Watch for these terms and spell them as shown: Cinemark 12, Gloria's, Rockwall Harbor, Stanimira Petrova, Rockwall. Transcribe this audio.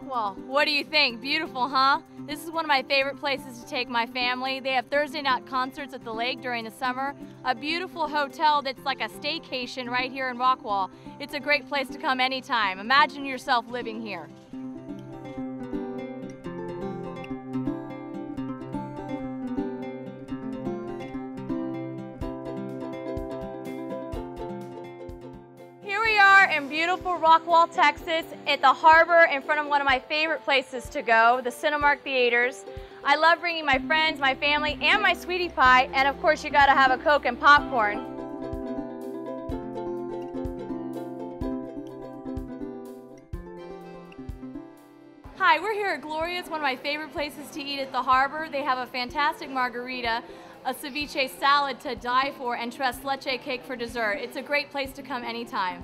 Rockwall. What do you think? Beautiful, huh? This is one of my favorite places to take my family. They have Thursday night concerts at the lake during the summer. A beautiful hotel that's like a staycation right here in Rockwall. It's a great place to come anytime. Imagine yourself living here. In beautiful Rockwall, Texas, at the harbor in front of one of my favorite places to go, the Cinemark Theaters. I love bringing my friends, my family, and my sweetie pie, and of course you gotta have a Coke and popcorn. Hi, we're here at Gloria's, one of my favorite places to eat at the harbor. They have a fantastic margarita, a ceviche salad to die for, and tres leche cake for dessert. It's a great place to come anytime.